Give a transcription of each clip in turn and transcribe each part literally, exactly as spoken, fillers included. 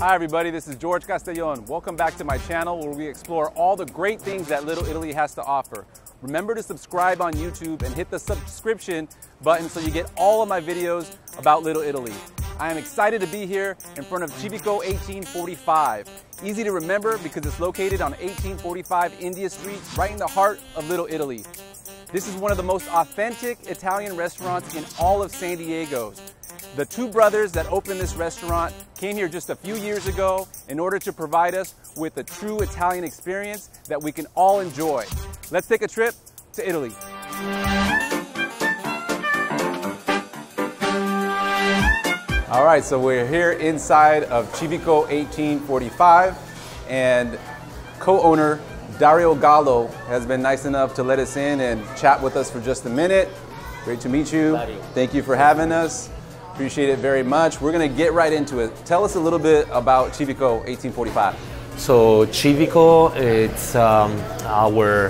Hi everybody, this is George Castellon. Welcome back to my channel where we explore all the great things that Little Italy has to offer. Remember to subscribe on YouTube and hit the subscription button so you get all of my videos about Little Italy. I am excited to be here in front of Civico eighteen forty-five. Easy to remember because it's located on eighteen forty-five India Street, right in the heart of Little Italy. This is one of the most authentic Italian restaurants in all of San Diego's. The two brothers that opened this restaurant came here just a few years ago in order to provide us with a true Italian experience that we can all enjoy. Let's take a trip to Italy. All right, so we're here inside of Civico eighteen forty-five, and co-owner Dario Gallo has been nice enough to let us in and chat with us for just a minute. Great to meet you. Thank you for having us. Appreciate it very much. We're going to get right into it. Tell us a little bit about Civico eighteen forty-five. So Civico, it's um, our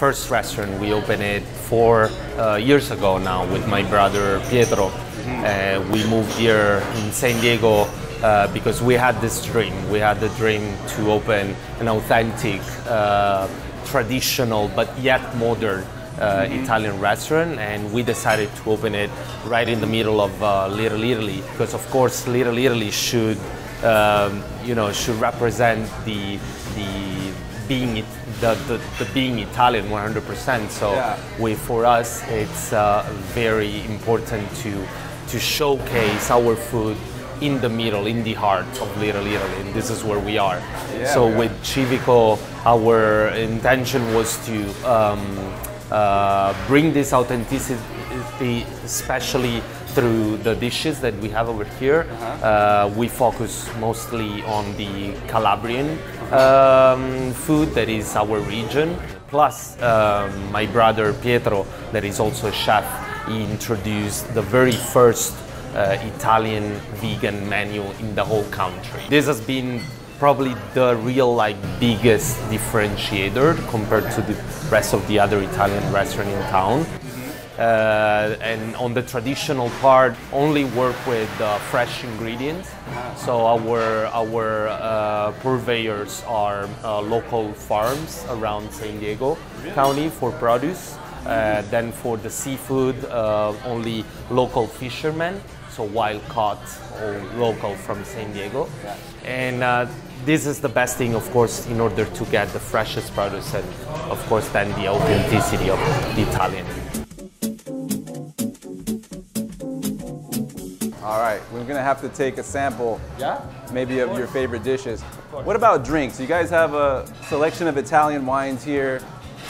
first restaurant. We opened it four uh, years ago now with my brother Pietro. Mm-hmm. Uh, we moved here in San Diego uh, because we had this dream. We had the dream to open an authentic, uh, traditional, but yet modern Uh, mm-hmm. Italian restaurant, and we decided to open it right in the middle of uh, Little Italy, because of course Little Italy should, um, you know, should represent the the being it, the, the the being Italian one hundred percent. So yeah. we for us it's uh, very important to to showcase our food in the middle, in the heart of Little Italy, and this is where we are. Yeah, so yeah. with Civico, our intention was to. Um, Uh, bring this authenticity, especially through the dishes that we have over here. Uh-huh. uh, we focus mostly on the Calabrian um, food, that is our region. Plus, uh, my brother Pietro, that is also a chef, he introduced the very first uh, Italian vegan menu in the whole country. This has been probably the real like biggest differentiator compared to the rest of the other Italian restaurant in town. Mm-hmm. uh, and on the traditional part, only work with uh, fresh ingredients. So our, our uh, purveyors are uh, local farms around San Diego really? County for produce. Uh, then for the seafood, uh, only local fishermen, so wild caught or local from San Diego. Yeah. And uh, this is the best thing, of course, in order to get the freshest produce and, of course, then the authenticity of the Italian. All right, we're gonna have to take a sample, yeah? maybe of, of your favorite dishes. What about drinks? You guys have a selection of Italian wines here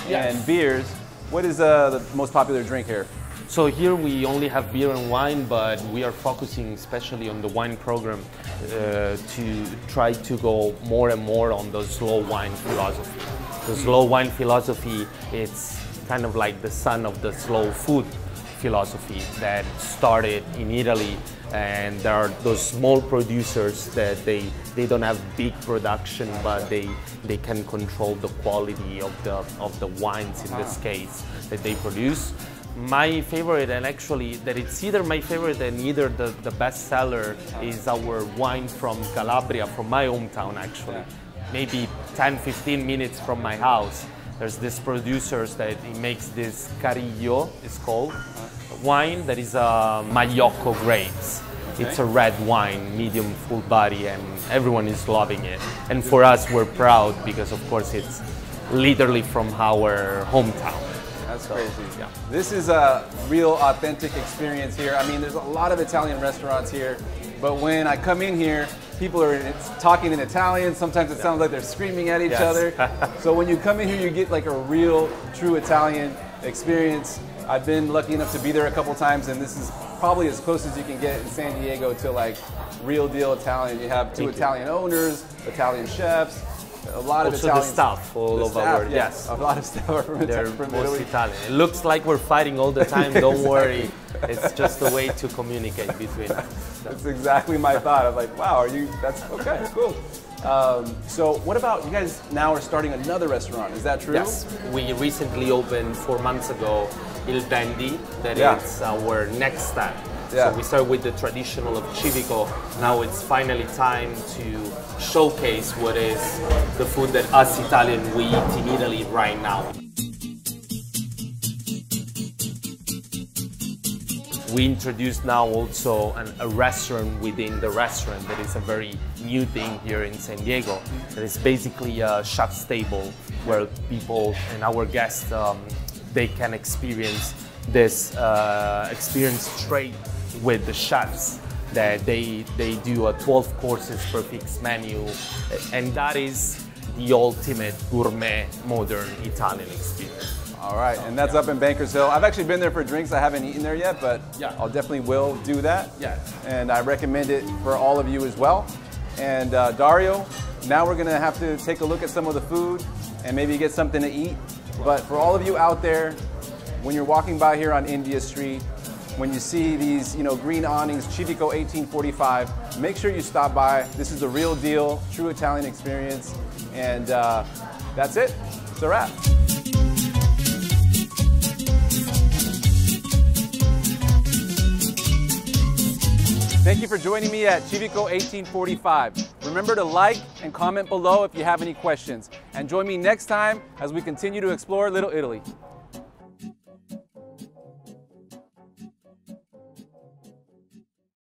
yes. and beers. What is uh, the most popular drink here? So here we only have beer and wine, but we are focusing especially on the wine program uh, to try to go more and more on the slow wine philosophy. The slow wine philosophy, it's kind of like the son of the slow food philosophy that started in Italy, and there are those small producers that they they don't have big production, but they they can control the quality of the of the wines in this case that they produce. My favorite, and actually that it's either my favorite and either the, the best seller, is our wine from Calabria, from my hometown actually. Maybe ten to fifteen minutes from my house. There's this producers that he makes this Carillo, it's called, wine that is a uh, Magliocco grapes. Okay. It's a red wine, medium full body, and everyone is loving it. And for us, we're proud because of course it's literally from our hometown. That's so, crazy. Yeah. This is a real authentic experience here. I mean, there's a lot of Italian restaurants here, but when I come in here, people are it's talking in Italian. Sometimes it yeah. sounds like they're screaming at each yes. other. So when you come in here, you get like a real, true Italian experience. I've been lucky enough to be there a couple times, and this is probably as close as you can get in San Diego to like real deal Italian. You have two Thank Italian you. owners, Italian chefs, a lot also of Italian. Also the staff all the over staff, our, yes. yes. A lot of staff are from, They're from Italy. Italian. It looks like we're fighting all the time, don't exactly. worry. It's just a way to communicate between us. That's exactly my thought. I'm like, wow, are you, that's okay, cool. Um, so what about, you guys now are starting another restaurant, is that true? Yes, we recently opened four months ago Il Bendi, that yeah. is our next step. Yeah. So we start with the traditional of Civico. Now it's finally time to showcase what is the food that us Italian we eat in Italy right now. We introduced now also an, a restaurant within the restaurant that is a very new thing here in San Diego. That is basically a chef's table where people and our guests um, they can experience this uh, experience trade with the chefs. That they they do a twelve courses per fixed menu, and that is the ultimate gourmet modern Italian experience. All right, and that's up in Bankers Hill. I've actually been there for drinks. I haven't eaten there yet, but yeah. I'll definitely will do that. Yeah. And I recommend it for all of you as well. And uh, Dario, now we're gonna have to take a look at some of the food and maybe get something to eat. But for all of you out there, when you're walking by here on India Street, when you see these you know, green awnings, Civico eighteen forty-five, make sure you stop by. This is the real deal, true Italian experience. And uh, that's it, it's a wrap. Thank you for joining me at Civico eighteen forty-five. Remember to like and comment below if you have any questions. And join me next time as we continue to explore Little Italy.